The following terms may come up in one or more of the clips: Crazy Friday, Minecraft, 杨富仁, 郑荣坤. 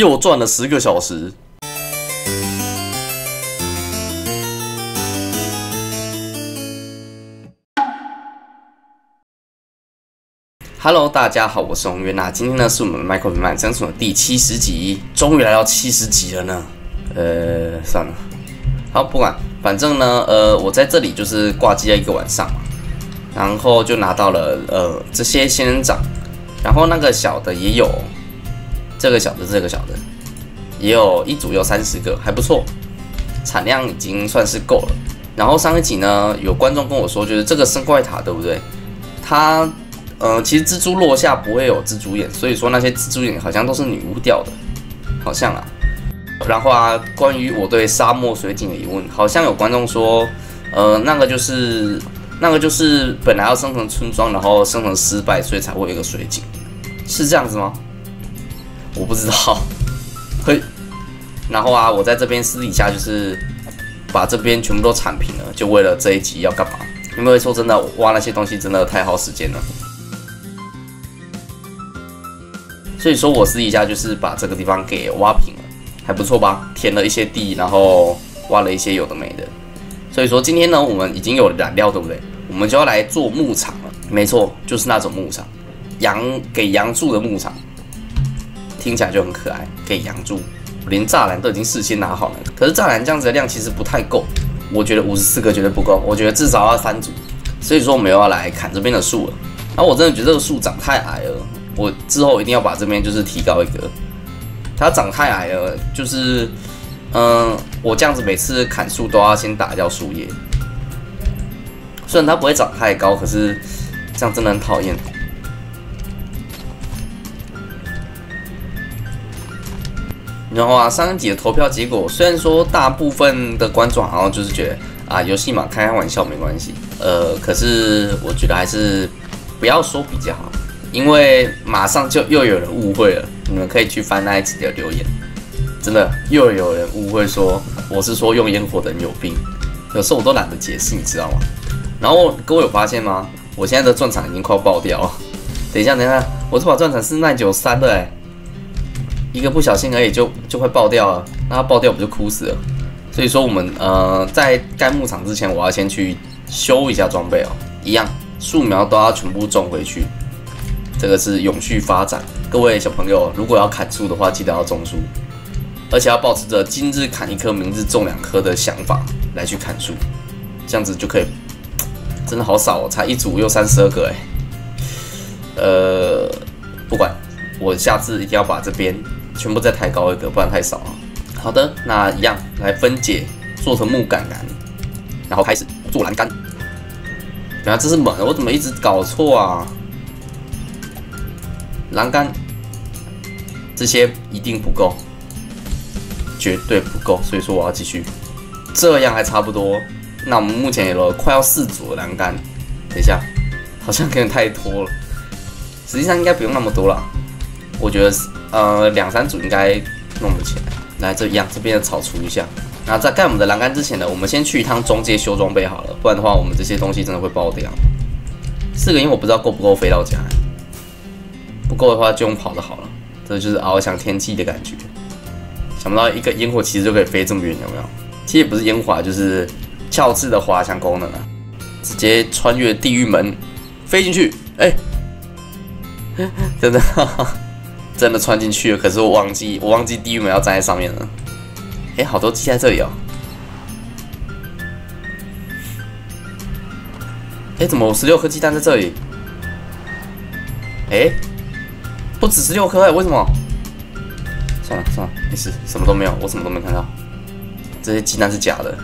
又赚了10个小时。Hello， 大家好，我是洪渊。那今天呢，是我们 Minecraft 慢生存的第70集，终于来到70集了呢。算了，好，不管，反正呢，我在这里就是挂机了1个晚上嘛，然后就拿到了这些仙人掌，然后那个小的也有，这个小的也有一组30个，还不错，产量已经算是够了。然后上一集呢，有观众跟我说，就是这个生怪塔对不对？它其实蜘蛛落下不会有蜘蛛眼，所以说那些蜘蛛眼好像都是女巫掉的，好像啊。然后啊，关于我对沙漠水井的疑问，好像有观众说，那个就是本来要生成村庄，然后生成失败，所以才会有一个水井，是这样子吗？我不知道。嘿，然后啊，我在这边私底下就是把这边全部都铲平了，就为了这一集要干嘛？因为说真的，挖那些东西真的太耗时间了。所以说我私底下就是把这个地方给挖平了，还不错吧？填了一些地，然后挖了一些有的没的。所以说今天呢，我们已经有了燃料，对不对？我们就要来做牧场了。没错，就是那种牧场，给羊住的牧场，听起来就很可爱。给羊住，我连栅栏都已经事先拿好了。可是栅栏这样子的量其实不太够，我觉得54个绝对不够，我觉得至少要3组。所以说我们又要来砍这边的树了。然后我真的觉得这个树长太矮了。我之后一定要把这边就是提高一个，它长太矮了，就是，我这样子每次砍树都要先打掉树叶，虽然它不会长太高，可是这样真的很讨厌。然后啊，上一集的投票结果，虽然说大部分的观众好像就是觉得啊，游戏嘛，开玩笑没关系，可是我觉得还是不要说比较好。因为马上就又有人误会了，你们可以去翻那一集的留言，真的又有人误会说我是说用烟火的人有病，有时候我都懒得解释，你知道吗？然后各位有发现吗？我现在的钻场已经快爆掉了。等一下，我这把钻场是993的哎，一个不小心而已就快爆掉了，那它爆掉我们就哭死了。所以说我们在盖牧场之前，我要先去修一下装备哦，一样树苗都要全部种回去。这个是永续发展，各位小朋友，如果要砍树的话，记得要种树，而且要保持着今日砍1棵，明日种2棵的想法来去砍树，这样子就可以。真的好少哦，才1组又32个哎。不管，我下次一定要把这边全部再抬高一个，不然太少了。好的，那一样来分解，做成木杆杆，然后开始做栏杆。然后这是门，我怎么一直搞错啊？栏杆，这些一定不够，绝对不够，所以说我要继续，这样还差不多。那我们目前有了快要4组的栏杆，等一下，好像有点太多了，实际上应该不用那么多了，我觉得2、3组应该弄得起来。来，这样这边的草除一下。那在盖我们的栏杆之前呢，我们先去一趟中介修装备好了，不然的话我们这些东西真的会爆掉。4个，因为我不知道够不够飞到家。不够的话就用跑的好了，这就是翱翔天际的感觉。想不到一个烟火其实就可以飞这么远，有没有？其实也不是烟火，就是鞘翅的滑翔功能啊！直接穿越地狱门，飞进去，哎，真的真的穿进去了。可是我忘记地狱门要站在上面了。哎，好多鸡在这里哦。哎，怎么我16颗鸡蛋在这里？哎。不止16颗哎，为什么？算了，没事，什么都没有，我什么都没看到。这些鸡蛋是假的。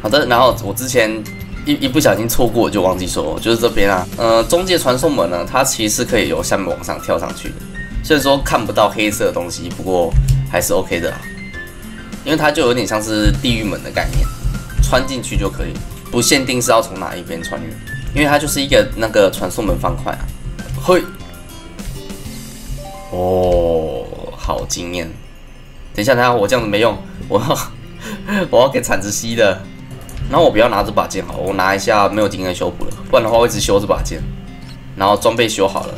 好的，然后我之前一不小心错过，我就忘记说，就是这边啊，中介传送门呢，它其实是可以由下面往上跳上去的。虽然说看不到黑色的东西，不过还是 OK 的啦，因为它就有点像是地狱门的概念，穿进去就可以，不限定是要从哪一边穿越，因为它就是一个那个传送门方块啊。嘿。哦，好惊艳！等一下，我这样子没用，我要给铲子吸的。然后我不要拿这把剑好了，我拿一下没有经验修补了，不然的话我一直修这把剑。然后装备修好了，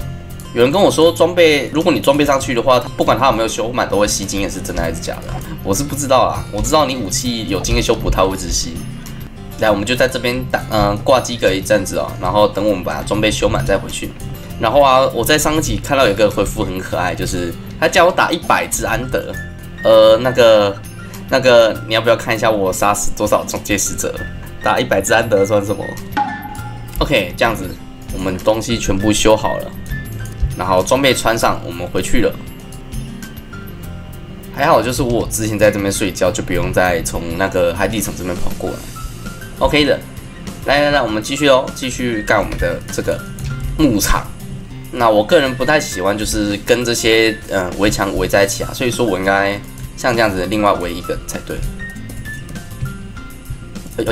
有人跟我说，装备如果你装备上去的话，不管它有没有修满，都会吸经验，是真的还是假的？我是不知道啦。我知道你武器有经验修补，它会一直吸。来，我们就在这边打，挂机个一阵子哦，然后等我们把装备修满再回去。然后啊，我在上一集看到有一个回复很可爱，就是他叫我打100只安德。那个，你要不要看一下我杀死多少种结石者？打100只安德算什么 ？OK， 这样子，我们东西全部修好了。 然后装备穿上，我们回去了。还好，就是我之前在这边睡觉，就不用再从那个海底城这边跑过来。OK 的，来，我们继续哦，继续干我们的这个牧场。那我个人不太喜欢，就是跟这些围墙围在一起啊，所以说我应该像这样子另外围一个才对。喂，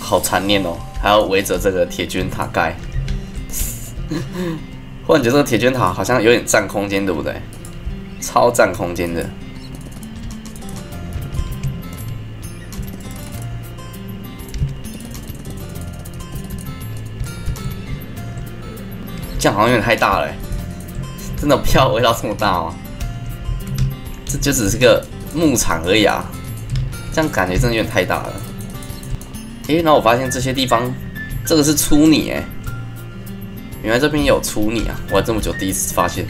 好残念哦，还要围着这个铁军塔盖。 忽然觉得这个铁圈塔好像有点占空间，对不对？超占空间的。这样好像有点太大了，真的不要围到这么大哦。这就只是个牧场而已啊，这样感觉真的有点太大了。诶，然后我发现这些地方，这个是粗泥诶。 原来这边有粗泥啊！我这么久第一次发现，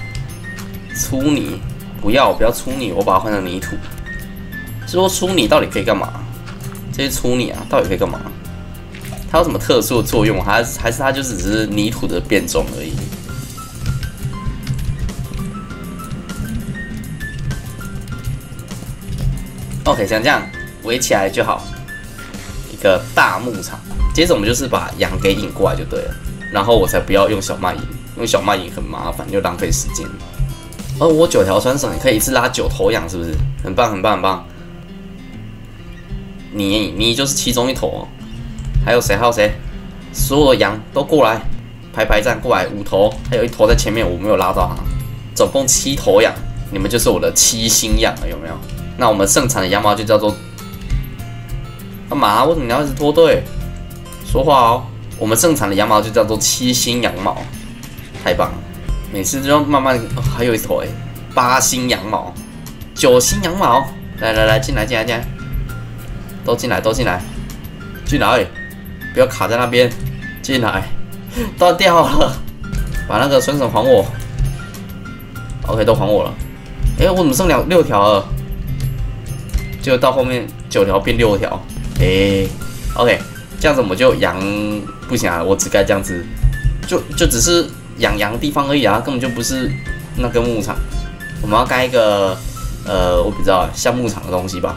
粗泥不要粗泥，我把它换成泥土。是说粗泥到底可以干嘛？这些粗泥啊，到底可以干嘛？它有什么特殊的作用？还是它就只是泥土的变种而已？OK， 像这样围起来就好，一个大牧场。接着我们就是把羊给引过来就对了。 然后我才不要用小麦引，用小麦引很麻烦又浪费时间。哦，我9条穿绳，你可以一次拉9头羊，是不是？很棒！你就是其中一头哦。还有谁？所有的羊都过来，排站过来，5头，还有1头在前面，我没有拉到它。总共7头羊，你们就是我的7星羊了，有没有？那我们盛产的羊毛就叫做……干嘛？为什么你要一直脱队？说话哦。 我们正常的羊毛就叫做7星羊毛，太棒了！每次就慢慢，哦、还有一头哎，8星羊毛，9星羊毛，来，进来，都进来，进来，不要卡在那边，进来，断掉了，把那个绳绳还我 ，OK， 都还我了。哎，我怎么剩6条了？就到后面9条变6条，哎 ，OK。 这样子我们就养不行啊，我只该这样子，就只是养羊的地方而已啊，根本就不是那个牧场。我们要盖一个我不知道像牧场的东西吧。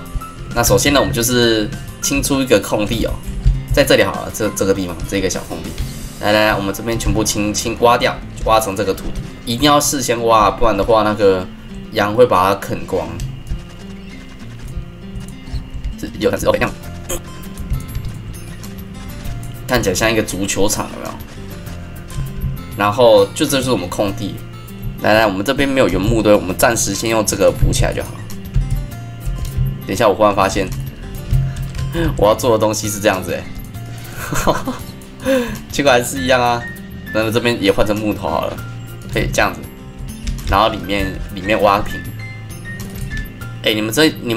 那首先呢，我们就是清出一个空地哦，在这里好了，这个地方这个小空地，来，我们这边全部清挖掉，挖成这个土，一定要事先挖，不然的话那个羊会把它啃光。有看是 OK 这样。 看起来像一个足球场，有没有？然后这就是我们空地。来，我们这边没有原木堆，我们暂时先用这个补起来就好了。等一下，我忽然发现我要做的东西是这样子哎，结果还是一样啊。那么这边也换成木头好了，可以这样子。然后里面挖平。哎，你们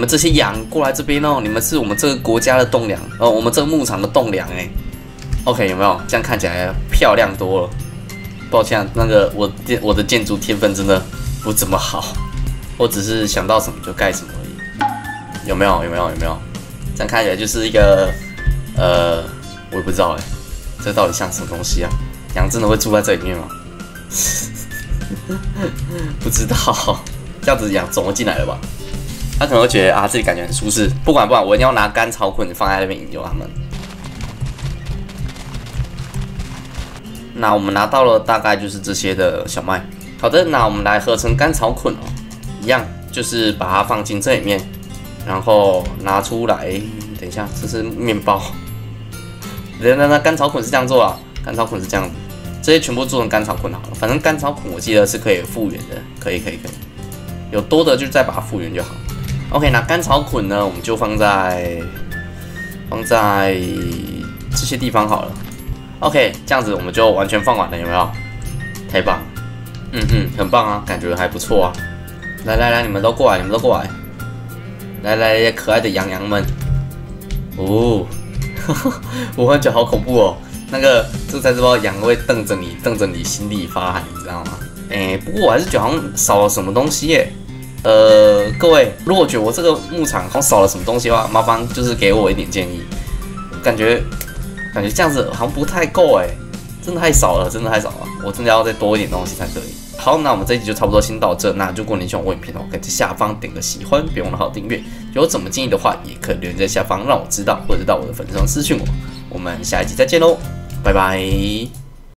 这些羊过来这边哦，你们是我们这个国家的栋梁哦，我们这个牧场的栋梁哎。 OK， 有没有这样看起来漂亮多了？抱歉，那个我的建筑天分真的不怎么好，我只是想到什么就盖什么而已。有没有？这样看起来就是一个我也不知道哎，这到底像什么东西啊？羊真的会住在这里面吗？不知道，这样子羊总会进来了吧？他可能会觉得啊自己感觉很舒适，不管，我一定要拿干草捆放在那边引诱他们。 那我们拿到了大概就是这些的小麦。好的，那我们来合成干草捆哦，一样就是把它放进这里面，然后拿出来。等一下，这是面包。那干草捆是这样做啊，干草捆是这样子，这些全部做成干草捆好了。反正干草捆我记得是可以复原的，可以，有多的就再把它复原就好。OK， 那干草捆呢，我们就放在这些地方好了。OK， 这样子我们就完全放完了，有没有？太棒了，很棒啊，感觉还不错啊。来来来，你们都过来，你们都过来。来来来，可爱的羊羊们。哦，我感觉好恐怖哦。那个，这才知道羊会瞪着你，瞪着你，心里发寒，你知道吗？哎，不过我还是觉得好像少了什么东西耶。各位，如果觉得我这个牧场好像少了什么东西的话，麻烦就是给我一点建议。感觉这样子好像不太够哎，真的太少了，真的太少了，我真的要再多一点东西才可以。好，那我们这一集就差不多先到这。那如果你喜欢我影片的话，可以在下方点个喜欢，别忘了好订阅。有什么建议的话，也可以留言在下方让我知道，或者到我的粉丝团私讯我。我们下一集再见喽，拜拜。